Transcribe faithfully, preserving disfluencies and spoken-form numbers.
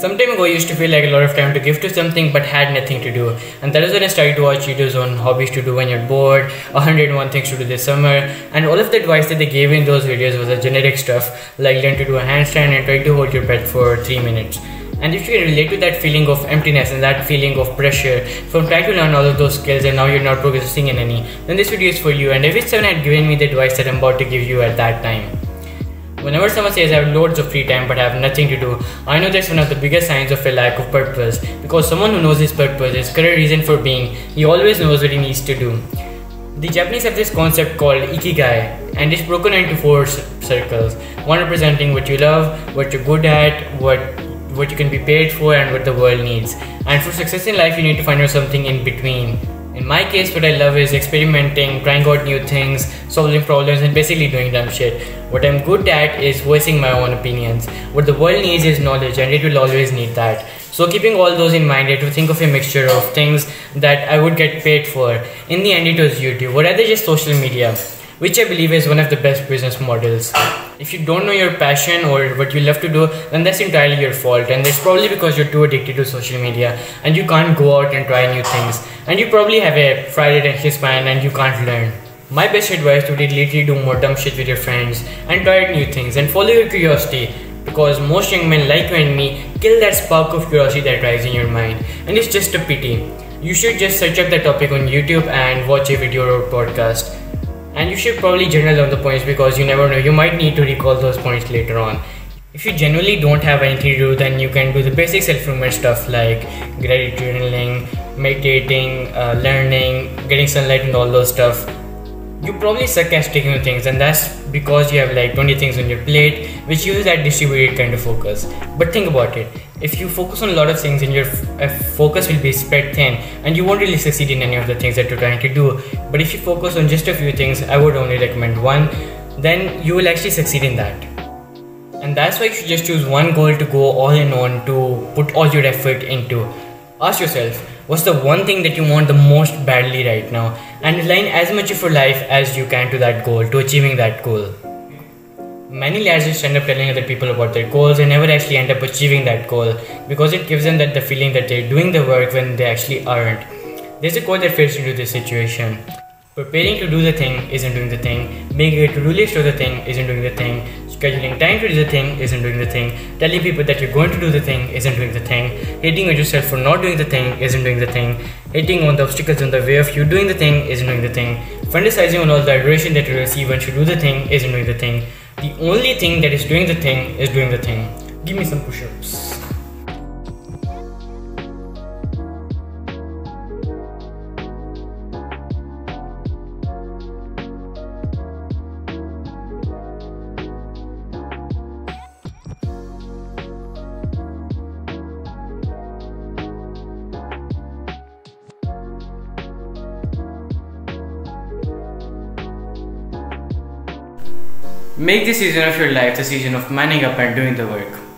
Some time ago I used to feel like a lot of time to give to something but had nothing to do, and that is when I started to watch videos on hobbies to do when you're bored, one hundred and one things to do this summer, and all of the advice that they gave in those videos was a generic stuff like learn to do a handstand and try to hold your breath for three minutes. And if you can relate to that feeling of emptiness and that feeling of pressure from trying to learn all of those skills and now you're not progressing in any, then this video is for you, and I wish someone had given me the advice that I'm about to give you at that time. Whenever someone says I have loads of free time but I have nothing to do, I know that's one of the biggest signs of a lack of purpose, because someone who knows his purpose, his current reason for being, he always knows what he needs to do. The Japanese have this concept called Ikigai, and it's broken into four circles, one representing what you love, what you're good at, what what you can be paid for, and what the world needs. And for success in life you need to find out something in between. In my case, what I love is experimenting, trying out new things, solving problems, and basically doing dumb shit. What I'm good at is voicing my own opinions. What the world needs is knowledge, and it will always need that. So keeping all those in mind, I had to think of a mixture of things that I would get paid for. In the end it was YouTube, or rather just social media, which I believe is one of the best business models. If you don't know your passion or what you love to do, then that's entirely your fault, and that's probably because you're too addicted to social media and you can't go out and try new things, and you probably have a fried attention span and you can't learn. My best advice would be literally do more dumb shit with your friends and try out new things and follow your curiosity, because most young men like you and me kill that spark of curiosity that rises in your mind, and it's just a pity. You should just search up that topic on YouTube and watch a video or podcast. And you should probably journal down the points, because you never know, you might need to recall those points later on. If you generally don't have anything to do, then you can do the basic self-improvement stuff like gratitude journaling, meditating, uh, learning, getting sunlight, and all those stuff. You probably suck at sticking to things, and that's because you have like twenty things on your plate, which uses that distributed kind of focus. But think about it, if you focus on a lot of things, then your f focus will be spread thin and you won't really succeed in any of the things that you're trying to do. But if you focus on just a few things, I would only recommend one, then you will actually succeed in that. And that's why you should just choose one goal to go all in on, to put all your effort into. Ask yourself, what's the one thing that you want the most badly right now, and align as much of your life as you can to that goal, to achieving that goal. Many lads just end up telling other people about their goals and never actually end up achieving that goal, because it gives them that the feeling that they're doing the work when they actually aren't. There's a quote that fits into this situation. Preparing to do the thing isn't doing the thing, making a to-do list of the thing isn't doing the thing, scheduling time to do the thing isn't doing the thing, telling people that you're going to do the thing isn't doing the thing, hating on yourself for not doing the thing isn't doing the thing, hating on the obstacles in the way of you doing the thing isn't doing the thing, fantasizing on all the adoration that you receive once you do the thing isn't doing the thing. The only thing that is doing the thing is doing the thing. Give me some push-ups. Make this season of your life the season of manning up and doing the work.